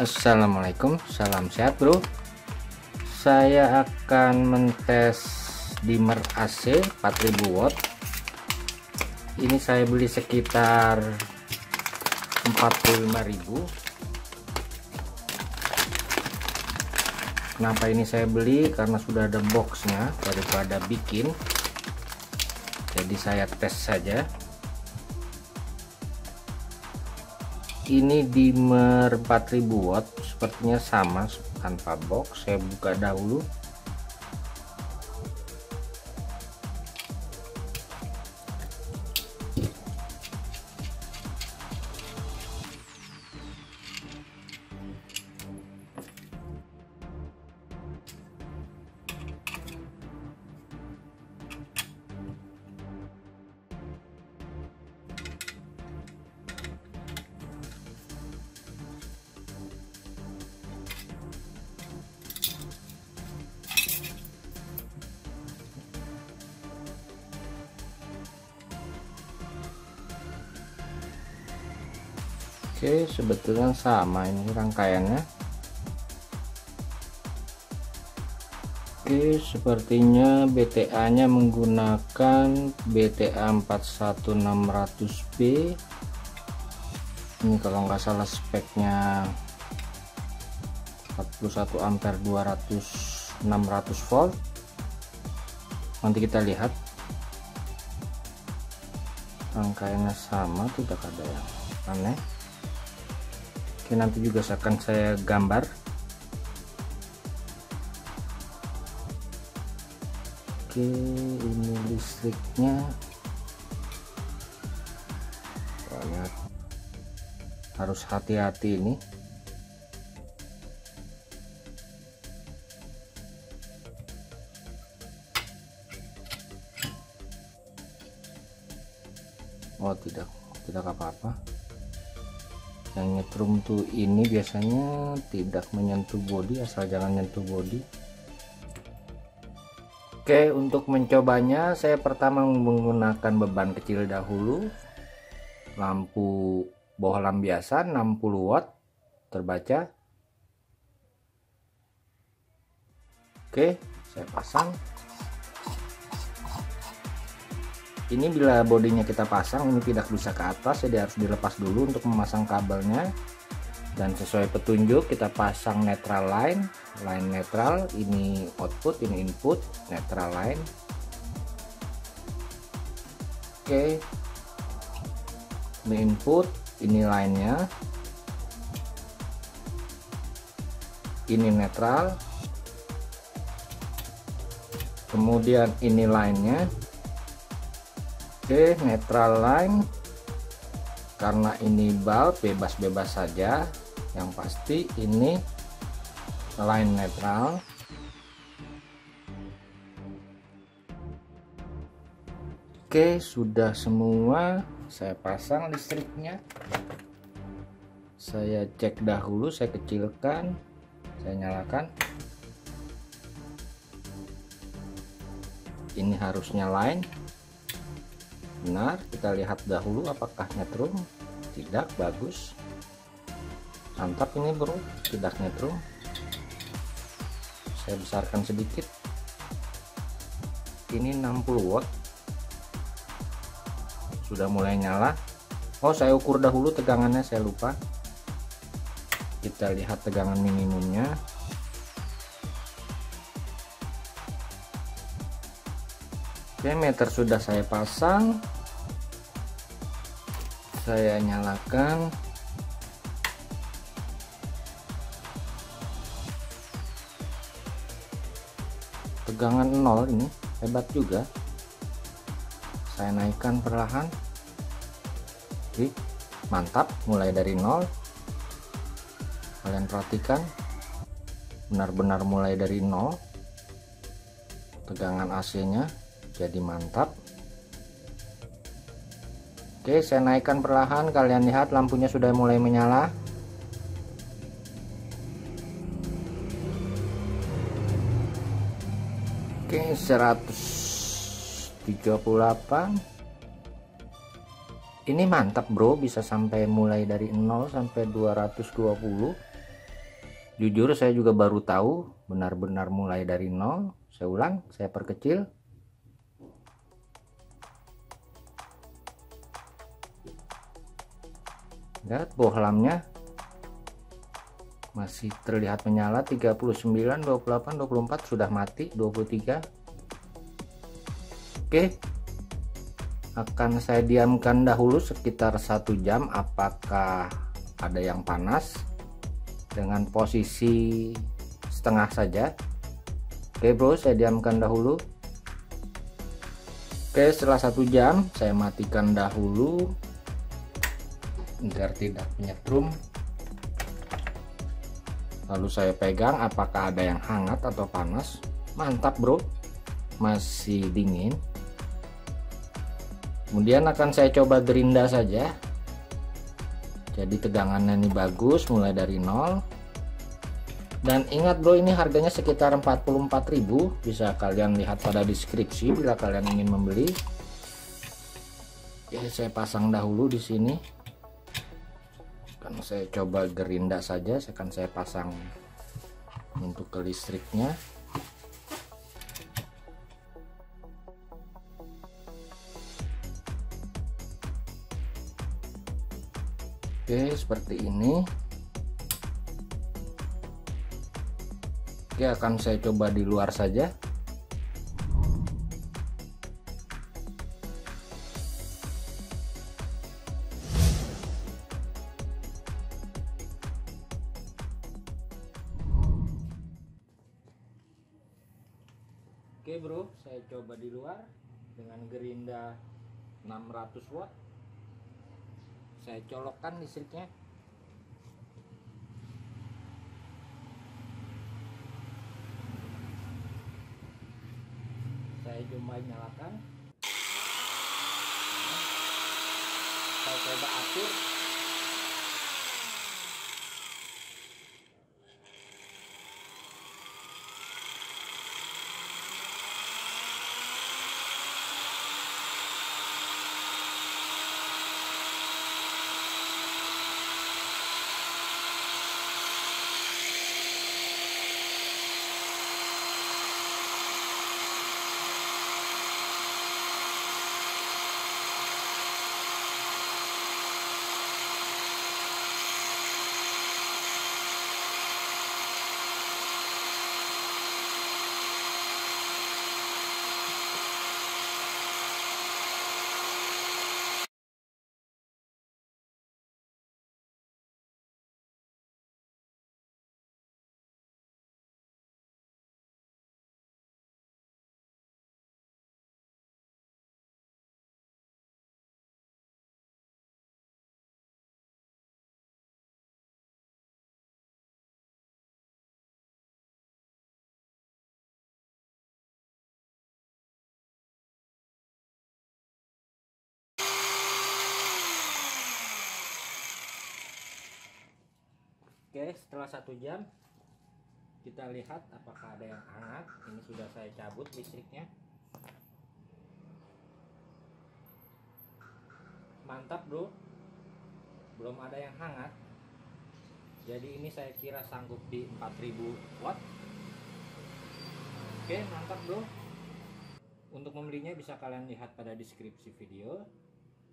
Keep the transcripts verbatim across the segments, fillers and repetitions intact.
Assalamualaikum, salam sehat bro. Saya akan mentes dimmer A C empat ribu watt. Ini saya beli sekitar empat puluh lima ribu. Kenapa ini saya beli? Karena sudah ada boxnya daripada bikin. Jadi saya tes saja. Ini dimmer empat ribu watt, sepertinya sama tanpa box. Saya buka dahulu. Oke, sebetulnya sama ini rangkaiannya. Oke, sepertinya B T A nya menggunakan B T A empat satu enam nol nol B. Ini kalau nggak salah speknya empat puluh satu ampere dua ratus enam ratus volt. Nanti kita lihat rangkaiannya sama tidak ada yang aneh. Nanti juga akan saya gambar. Oke, ini listriknya banyak, harus hati-hati ini. Oh tidak, tidak apa-apa. Yang nyetrum tuh ini biasanya tidak menyentuh bodi, asal jangan menyentuh bodi. Oke, untuk mencobanya saya pertama menggunakan beban kecil dahulu. Lampu bohlam biasa enam puluh watt terbaca. Oke, saya pasang. Ini bila bodinya kita pasang, ini tidak bisa ke atas, jadi harus dilepas dulu untuk memasang kabelnya. Dan sesuai petunjuk kita pasang netral line, line netral, ini output, ini input, netral line. Oke, ini input, ini line-nya, ini netral, kemudian ini line-nya. Oke, netral line, karena ini bulb bebas-bebas saja, yang pasti ini line netral. Oke, sudah semua, saya pasang listriknya. Saya cek dahulu, saya kecilkan, saya nyalakan. Ini harusnya line. Benar, kita lihat dahulu apakah nyetrum. Tidak, bagus, mantap ini bro, tidak nyetrum. Saya besarkan sedikit, ini enam puluh watt, sudah mulai nyala. Oh, saya ukur dahulu tegangannya, saya lupa. Kita lihat tegangan minimumnya. Oke, meter sudah saya pasang, saya nyalakan. Tegangan nol, ini hebat juga. Saya naikkan perlahan. Oke, mantap, mulai dari nol. Kalian perhatikan, benar-benar mulai dari nol tegangan A C nya. Jadi mantap. Oke, saya naikkan perlahan. Kalian lihat lampunya sudah mulai menyala. Oke, seratus tiga puluh delapan. Ini mantap bro, bisa sampai mulai dari nol sampai dua ratus dua puluh. Jujur saya juga baru tahu, benar-benar mulai dari nol. Saya ulang, saya perkecil. Lihat bohlamnya masih terlihat menyala. Tiga puluh sembilan, dua puluh delapan, dua puluh empat sudah mati, dua puluh tiga. Oke, akan saya diamkan dahulu sekitar satu jam. Apakah ada yang panas dengan posisi setengah saja? Oke bro, saya diamkan dahulu. Oke, setelah satu jam saya matikan dahulu agar tidak menyetrum. Lalu saya pegang, apakah ada yang hangat atau panas. Mantap bro, masih dingin. Kemudian akan saya coba gerinda saja. Jadi tegangannya ini bagus, mulai dari nol. Dan ingat bro, ini harganya sekitar empat puluh empat ribu. Bisa kalian lihat pada deskripsi bila kalian ingin membeli. Jadi saya pasang dahulu di sini. Saya coba gerinda saja, akan saya pasang untuk ke listriknya. Oke, seperti ini. Oke, akan saya coba di luar saja. Oke bro, saya coba di luar dengan gerinda enam ratus watt. Saya colokkan listriknya. Saya coba nyalakan. Saya coba atur. Oke, setelah satu jam kita lihat apakah ada yang hangat. Ini sudah saya cabut listriknya. Mantap bro, belum ada yang hangat. Jadi ini saya kira sanggup di empat ribu watt. Oke, mantap bro. Untuk membelinya bisa kalian lihat pada deskripsi video.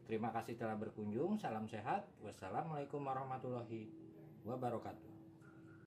Terima kasih telah berkunjung. Salam sehat. Wassalamualaikum warahmatullahi wabarakatuh.